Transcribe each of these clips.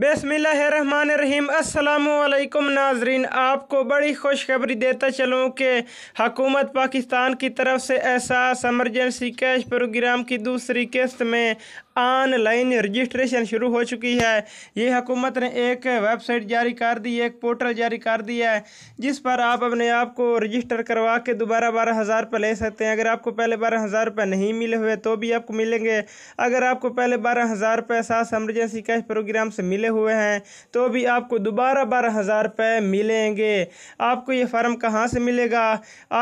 बिस्मिल्लाहिर्रहमानिर्रहीम। अस्सलामुअलैकुम नाजरीन, आपको बड़ी खुशखबरी देता चलूँ कि हकूमत पाकिस्तान की तरफ से एहसास एमरजेंसी कैश प्रोग्राम की दूसरी किस्त में ऑनलाइन रजिस्ट्रेशन शुरू हो चुकी है। ये हुकूमत ने एक वेबसाइट जारी कर दी है, एक पोर्टल जारी कर दिया है, जिस पर आप अपने आप को रजिस्टर करवा के दोबारा 12,000 रुपये ले सकते हैं। अगर आपको पहले 12,000 रुपये नहीं मिले हुए तो भी आपको मिलेंगे। अगर आपको पहले 12,000 रुपये एहसास एमरजेंसी कैश प्रोग्राम से मिले हुए हैं तो भी आपको दोबारा 12,000 रुपये मिलेंगे। आपको ये फार्म कहाँ से मिलेगा,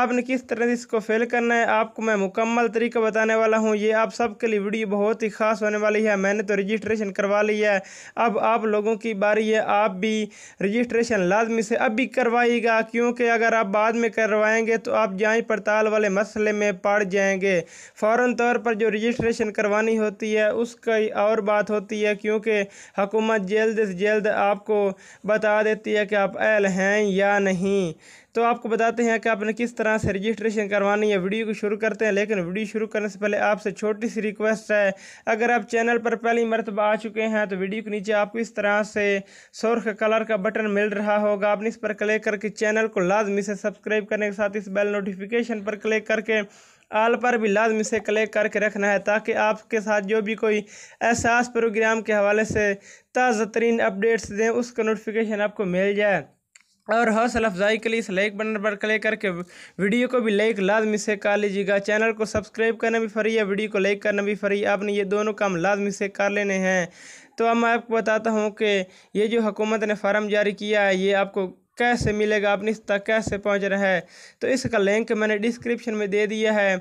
आपने किस तरह से इसको फिल करना है, आपको मैं मुकम्मल तरीका बताने वाला हूँ। ये आप सबके लिए वीडियो बहुत ही ख़ास होने वाली है। मैंने तो रजिस्ट्रेशन करवा ली है, अब आप लोगों की बारी है। आप भी रजिस्ट्रेशन लाजमी से अभी करवाइएगा, क्योंकि अगर आप बाद में करवाएंगे तो आप जांच पड़ताल वाले मसले में पड़ जाएंगे। फ़ौरन तौर पर जो रजिस्ट्रेशन करवानी होती है उसका और बात होती है, क्योंकि हुकूमत जल्द से जल्द आपको बता देती है कि आप अहल हैं या नहीं। तो आपको बताते हैं कि आपने किस तरह से रजिस्ट्रेशन करवानी है। वीडियो को शुरू करते हैं, लेकिन वीडियो शुरू करने से पहले आपसे छोटी सी रिक्वेस्ट है, अगर आप चैनल पर पहली मरतबा आ चुके हैं तो वीडियो के नीचे आपको इस तरह से सुर्ख कलर का बटन मिल रहा होगा। आपने इस पर क्लिक करके चैनल को लाजमी से सब्सक्राइब करने के साथ इस बेल नोटिफिकेशन पर क्लिक करके आल पर भी लाजमी से क्लिक करके रखना है, ताकि आपके साथ जो भी कोई एहसास प्रोग्राम के हवाले से ताज़ा तरीन अपडेट्स दें उसका नोटिफिकेशन आपको मिल जाए। और हौसल अफजाई के लिए इस लाइक बटन पर क्लिक करके वीडियो को भी लाइक लाजमी से कर लीजिएगा। चैनल को सब्सक्राइब करना भी फ्री है, वीडियो को लाइक करना भी फ्री है। आपने ये दोनों काम लाजमी से कर लेने हैं। तो अब मैं आपको बताता हूँ कि ये जो हुकूमत ने फार्म जारी किया है ये आपको कैसे मिलेगा, अपनी तक कैसे पहुँच रहा है। तो इसका लिंक मैंने डिस्क्रिप्शन में दे दिया है।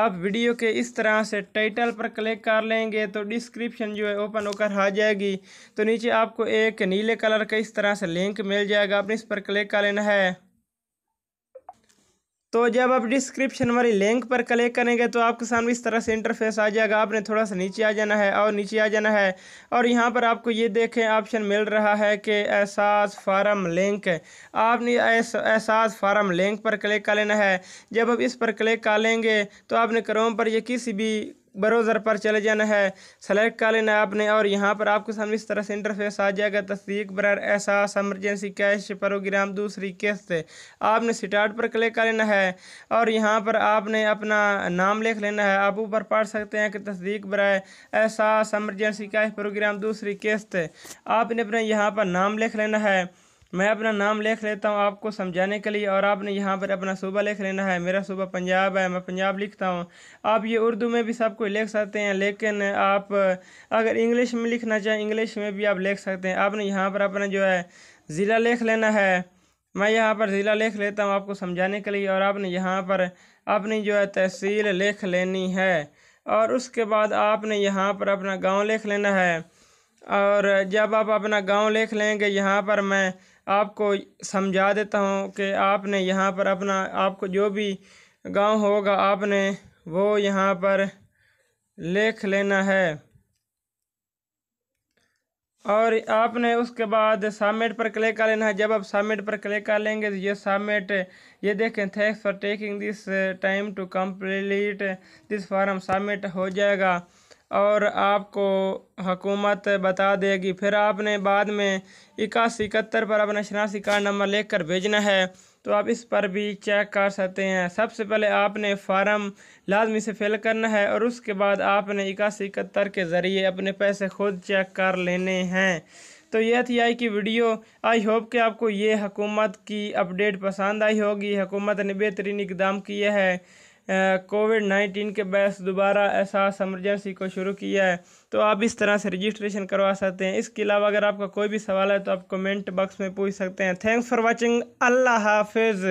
आप वीडियो के इस तरह से टाइटल पर क्लिक कर लेंगे तो डिस्क्रिप्शन जो है ओपन होकर आ जाएगी। तो नीचे आपको एक नीले कलर का इस तरह से लिंक मिल जाएगा, आपने इस पर क्लिक कर लेना है। तो जब आप डिस्क्रिप्शन वाली लिंक पर क्लिक करेंगे तो आपके सामने इस तरह से इंटरफेस आ जाएगा। आपने थोड़ा सा नीचे आ जाना है और नीचे आ जाना है, और यहाँ पर आपको ये देखें ऑप्शन मिल रहा है कि एहसास फार्म लिंक। आपने एहसास फार्म लिंक पर क्लिक कर लेना है। जब आप इस पर क्लिक कर लेंगे तो आपने क्रोम पर या किसी भी ब्राउज़र पर चले जाना है, सेलेक्ट कर लेना है आपने, और यहाँ पर आपके सामने इस तरह से इंटरफेस आ जाएगा। तस्दीक बरार एहसास एमरजेंसी कैश प्रोग्राम दूसरी किस्त, आपने स्टार्ट पर क्लिक कर लेना है और यहाँ पर आपने अपना नाम लिख लेना है। आप ऊपर पढ़ सकते हैं कि तस्दीक बरार एहसास एमरजेंसी कैश प्रोग्राम दूसरी किस्त, आपने अपना यहाँ पर नाम लिख लेना है। मैं अपना नाम लिख लेता हूं आपको समझाने के लिए, और आपने यहाँ पर अपना सूबा लिख लेना है। मेरा सूबा पंजाब है, मैं पंजाब लिखता हूं। आप ये उर्दू में भी सब कोई लिख सकते हैं, लेकिन आप अगर इंग्लिश में लिखना चाहें इंग्लिश में भी आप लिख सकते हैं। आपने यहाँ पर अपना जो है ज़िला लिख लेना है, मैं यहाँ पर ज़िला लिख लेता हूँ आपको समझाने के लिए, और आपने यहाँ पर अपनी जो है तहसील लिख लेनी है, और उसके बाद आपने यहाँ पर अपना गाँव लिख लेना है। और जब आप अपना गाँव लिख लेंगे, यहाँ पर मैं आपको समझा देता हूँ कि आपने यहाँ पर अपना आपको जो भी गांव होगा आपने वो यहाँ पर लिख लेना है, और आपने उसके बाद सबमिट पर क्लिक कर लेना है। जब आप सबमिट पर क्लिक कर लेंगे तो ये सबमिट, ये देखें thanks for taking this time to complete this form, submit हो जाएगा और आपको हुकूमत बता देगी। फिर आपने बाद में 8171 पर अपना शनाख्ती कार्ड नंबर लेकर भेजना है, तो आप इस पर भी चेक कर सकते हैं। सबसे पहले आपने फार्म लाजमी से फिल करना है, और उसके बाद आपने 8171 के ज़रिए अपने पैसे खुद चेक कर लेने हैं। तो यह थी आज की वीडियो। आई होप कि आपको ये हुकूमत की अपडेट पसंद आई होगी। हुकूमत ने बेहतरीन इकदाम किया है, कोविड-19 के बैस दोबारा एहसास एमरजेंसी को शुरू किया है। तो आप इस तरह से रजिस्ट्रेशन करवा सकते हैं। इसके अलावा अगर आपका कोई भी सवाल है तो आप कमेंट बॉक्स में पूछ सकते हैं। Thanks for watching. अल्लाह हाफिज़।